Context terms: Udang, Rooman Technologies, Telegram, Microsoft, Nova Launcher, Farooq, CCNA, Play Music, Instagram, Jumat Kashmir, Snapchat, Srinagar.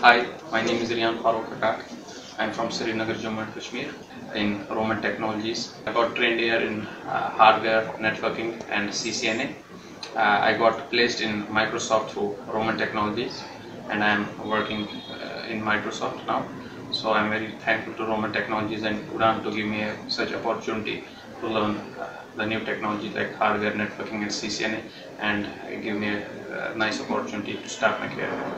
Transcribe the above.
Hi, my name is Farooq. I'm from Srinagar, Jumat Kashmir in Rooman Technologies. I got trained here in hardware, networking and CCNA. I got placed in Microsoft through Rooman Technologies and I'm working in Microsoft now. So I'm very thankful to Rooman Technologies and Udang to give me such opportunity to learn the new technology like hardware, networking and CCNA and give me a nice opportunity to start my career.